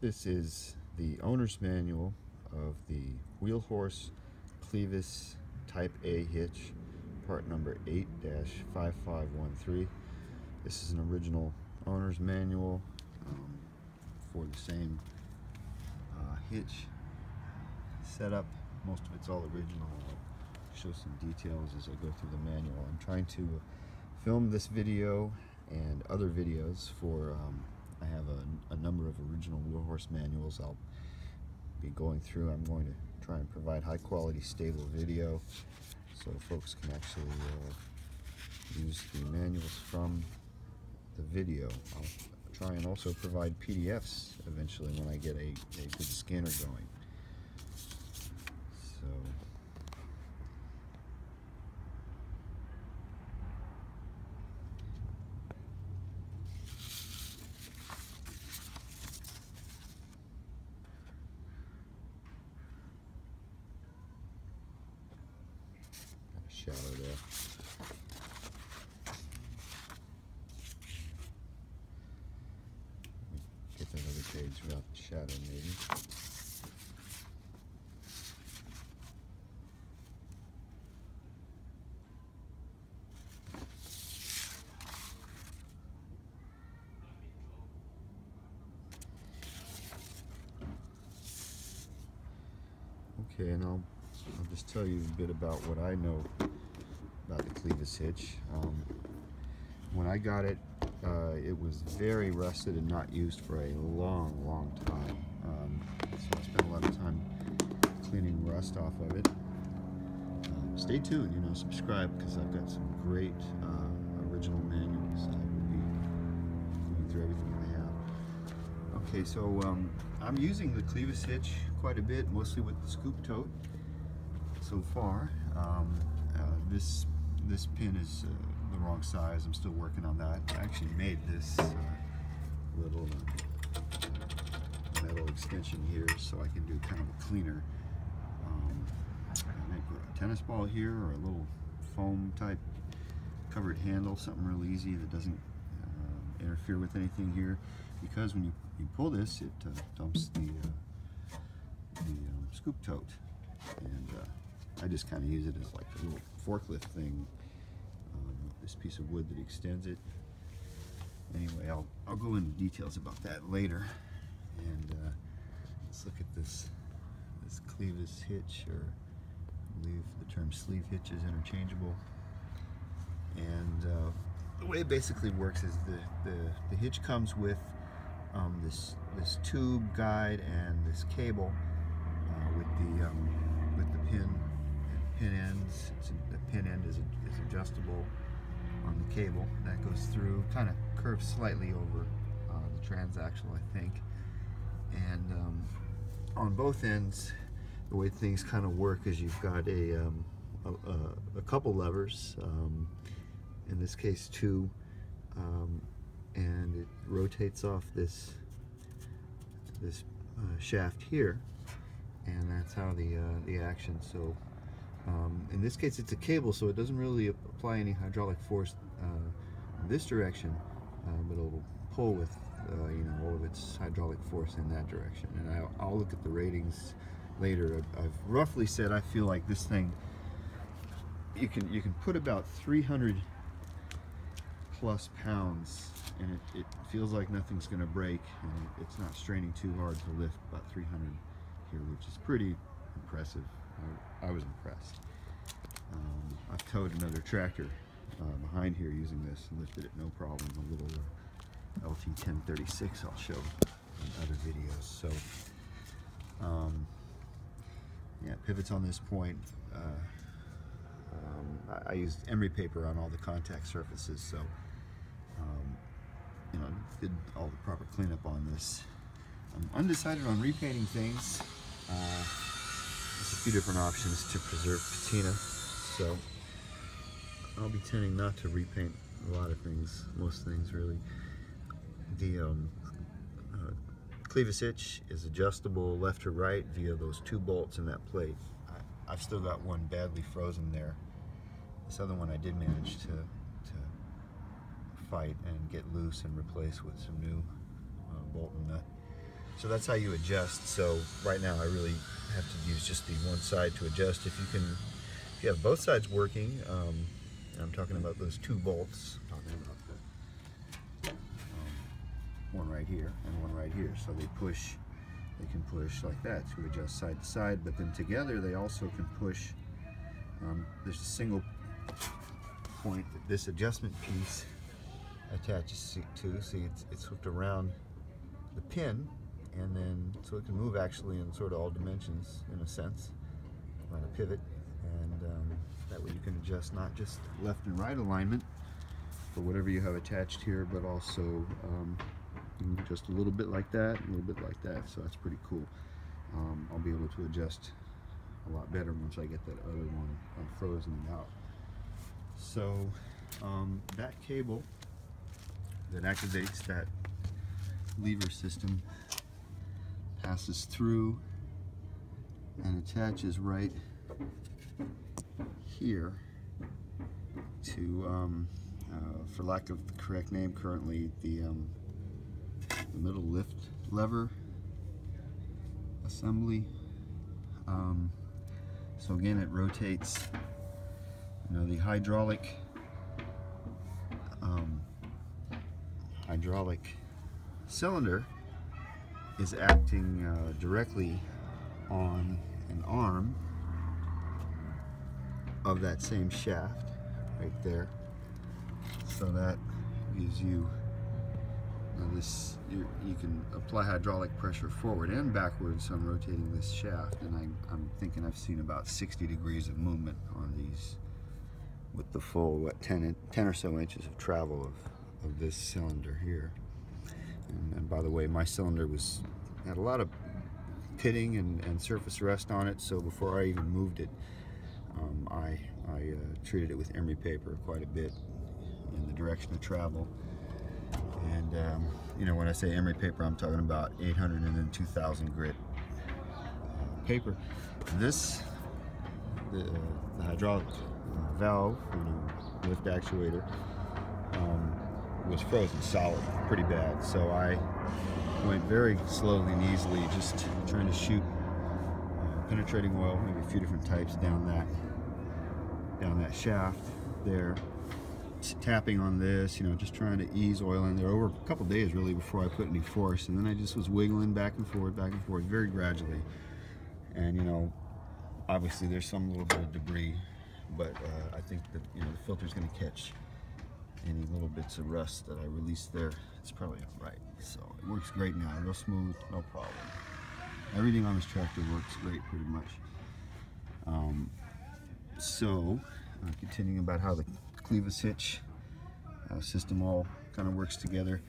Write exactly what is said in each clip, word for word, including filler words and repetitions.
This is the owner's manual of the Wheel Horse Clevis Type A Hitch, part number eight dash five five one three. This is an original owner's manual um, for the same uh, hitch setup. Most of it's all original. I'll show some details as I go through the manual. I'm trying to film this video and other videos for um, I have a, a number of original Wheel Horse manuals I'll be going through. I'm going to try and provide high quality, stable video so folks can actually uh, use the manuals from the video. I'll try and also provide P D Fs eventually when I get a, a good scanner going. So shadow there. Get another page without the shadow, maybe. Okay, and I'll, I'll just tell you a bit about what I know about the Clevis hitch. Um, when I got it, uh, it was very rusted and not used for a long, long time. Um, so I spent a lot of time cleaning rust off of it. Um, stay tuned, you know, subscribe, because I've got some great uh, original manuals. I will be going through everything I have. Okay, so um, I'm using the Clevis hitch quite a bit, mostly with the scoop tote so far. Um, uh, this This pin is uh, the wrong size. I'm still working on that. I actually made this uh, little uh, metal extension here so I can do kind of a cleaner. Um, I make a tennis ball here or a little foam type covered handle, something real easy that doesn't uh, interfere with anything here, because when you, you pull this, it uh, dumps the, uh, the um, scoop tote. And uh, I just kind of use it as like a little forklift thing, um, this piece of wood that extends it. Anyway, I'll, I'll go into details about that later. And uh, let's look at this, this Clevis hitch, or I believe the term sleeve hitch is interchangeable. And uh, the way it basically works is the, the, the hitch comes with um, this, this tube guide and this cable uh, with, the, um, with the pin. Pin ends. It's a, the pin end is, is adjustable on the cable. That goes through, kind of curves slightly over uh, the transaxle, I think. And um, on both ends, the way things kind of work is you've got a, um, a, a couple levers, um, in this case two, um, and it rotates off this, this uh, shaft here, and that's how the, uh, the action. So Um, in this case it's a cable, so it doesn't really apply any hydraulic force uh, in this direction, uh, but it'll pull with uh, you know, all of its hydraulic force in that direction. And I'll, I'll look at the ratings later. I've roughly said I feel like this thing, you can you can put about three hundred plus pounds and it, it feels like nothing's gonna break, and it's not straining too hard to lift about three hundred here, which is pretty impressive. I was impressed. Um, I've towed another tractor uh, behind here using this and lifted it no problem. A little uh, L T ten thirty-six I'll show in other videos. So, um, yeah, pivots on this point. Uh, um, I, I used emery paper on all the contact surfaces, so um, you know, did all the proper cleanup on this. I'm undecided on repainting things. Uh, There's a few different options to preserve patina, so I'll be tending not to repaint a lot of things, most things really. The um, uh, Clevis hitch is adjustable left to right via those two bolts in that plate. I, I've still got one badly frozen there. This other one I did manage to, to fight and get loose and replace with some new uh, bolt and nut. So that's how you adjust. So right now I really have to use just the one side to adjust. If you can, if you have both sides working, um, and I'm talking about those two bolts, I'm talking about the, um, one right here and one right here. So they push, they can push like that to adjust side to side, but then together they also can push. Um, there's a single point that this adjustment piece attaches to. See, it's, it's hooked around the pin, and then so it can move actually in sort of all dimensions in a sense, on a pivot, and um, that way you can adjust not just left and right alignment for whatever you have attached here, but also um, just a little bit like that, a little bit like that. So that's pretty cool. Um, I'll be able to adjust a lot better once I get that other one unfrozen out. So um, that cable that activates that lever system passes through and attaches right here to, um, uh, for lack of the correct name currently, the, um, the middle lift lever assembly. Um, so again, it rotates, you know, the hydraulic um, hydraulic cylinder is acting uh, directly on an arm of that same shaft right there. So that gives you, you know, this, you, you can apply hydraulic pressure forward and backwards on rotating this shaft, and I, I'm thinking I've seen about sixty degrees of movement on these with the full, what, ten, ten or so inches of travel of, of this cylinder here. And, and by the way, my cylinder was had a lot of pitting and, and surface rust on it, so before I even moved it, um, I, I uh, treated it with emery paper quite a bit in the direction of travel. And um, you know, when I say emery paper, I'm talking about eight hundred and then two thousand grit uh, paper. This, the, uh, the hydraulic uh, valve, you know, lift actuator, um, was frozen solid pretty bad, so I went very slowly and easily, just trying to shoot uh, penetrating oil, maybe a few different types, down that down that shaft there, tapping on this, you know, just trying to ease oil in there over a couple days really before I put any force. And then I just was wiggling back and forth, back and forth, very gradually. And you know, obviously there's some little bit of debris, but uh, I think that, you know, the filter's going to catch any little bits of rust that I released there. It's probably all right. So it works great now, real smooth, no problem. Everything on this tractor works great pretty much. Um, so, uh, continuing about how the Clevis hitch uh, system all kind of works together.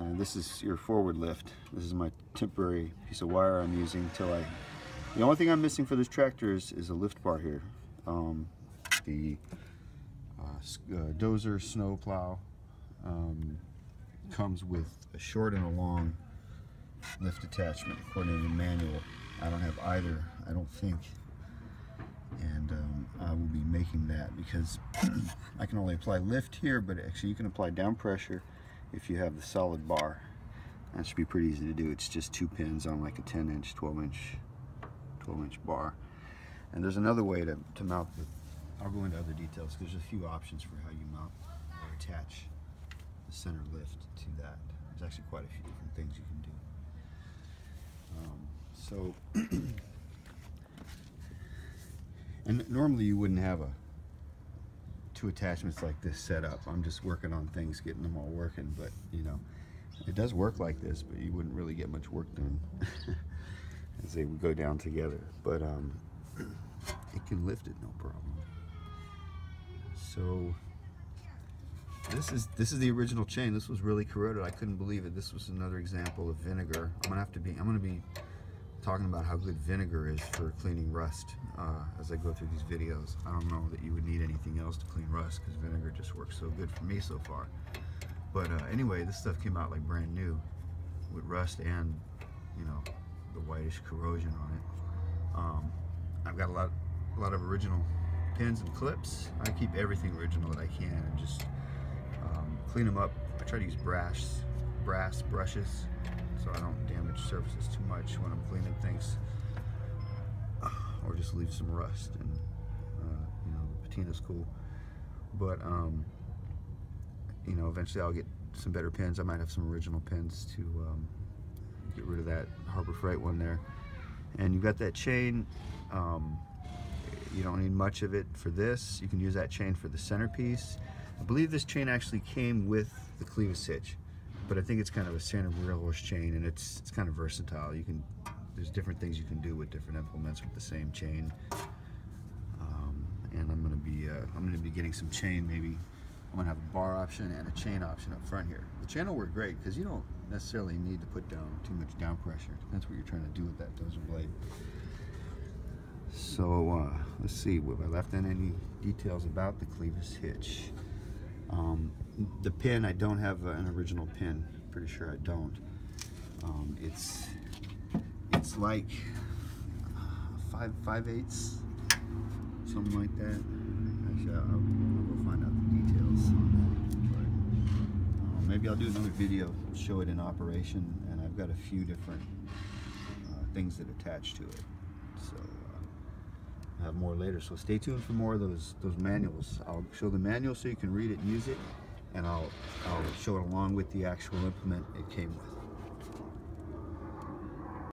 Uh, this is your forward lift. This is my temporary piece of wire I'm using until I... The only thing I'm missing for this tractor is, is a lift bar here. Um, the Uh, dozer snow plow um, comes with a short and a long lift attachment according to the manual. I don't have either, I don't think, and um, I will be making that, because I can only apply lift here, but actually you can apply down pressure if you have the solid bar. That should be pretty easy to do. It's just two pins on like a ten inch, twelve inch, twelve inch bar. And there's another way to, to mount the... I'll go into other details, because there's a few options for how you mount or attach the center lift to that. There's actually quite a few different things you can do. Um, so, and normally you wouldn't have a two attachments like this set up. I'm just working on things, getting them all working, but you know, it does work like this, but you wouldn't really get much work done as they would go down together. But um, it can lift it, no problem. So this is this is the original chain. This was really corroded. I couldn't believe it. This was another example of vinegar. I'm gonna have to be. I'm gonna be talking about how good vinegar is for cleaning rust uh, as I go through these videos. I don't know that you would need anything else to clean rust, because vinegar just works so good for me so far. But uh, anyway, this stuff came out like brand new with rust and, you know, the whitish corrosion on it. Um, I've got a lot, a lot of original pins and clips. I keep everything original that I can, and just um, clean them up. I try to use brass, brass brushes so I don't damage surfaces too much when I'm cleaning things, or just leave some rust. And uh, you know, the patina's cool, but um, you know, eventually I'll get some better pins. I might have some original pins to um, get rid of that Harbor Freight one there. And you've got that chain. Um, you don't need much of it for this. You can use that chain for the centerpiece. I believe this chain actually came with the Clevis hitch, but I think it's kind of a standard Wheel Horse chain, and it's it's kind of versatile. You can, there's different things you can do with different implements with the same chain. Um, and I'm gonna be uh, I'm gonna be getting some chain. Maybe I'm gonna have a bar option and a chain option up front here. The chain will work great because you don't necessarily need to put down too much down pressure. That's what you're trying to do with that dozer blade. So uh, let's see, have I left in any details about the Clevis hitch? Um, the pin, I don't have an original pin. I'm pretty sure I don't. Um, it's it's like five five eighths, something like that. Actually, I'll, I'll go find out the details on that. But, uh, maybe I'll do another video, show it in operation, and I've got a few different uh, things that attach to it. So. Have more later, so stay tuned for more of those those manuals. I'll show the manual so you can read it and use it, and I'll I'll show it along with the actual implement it came with.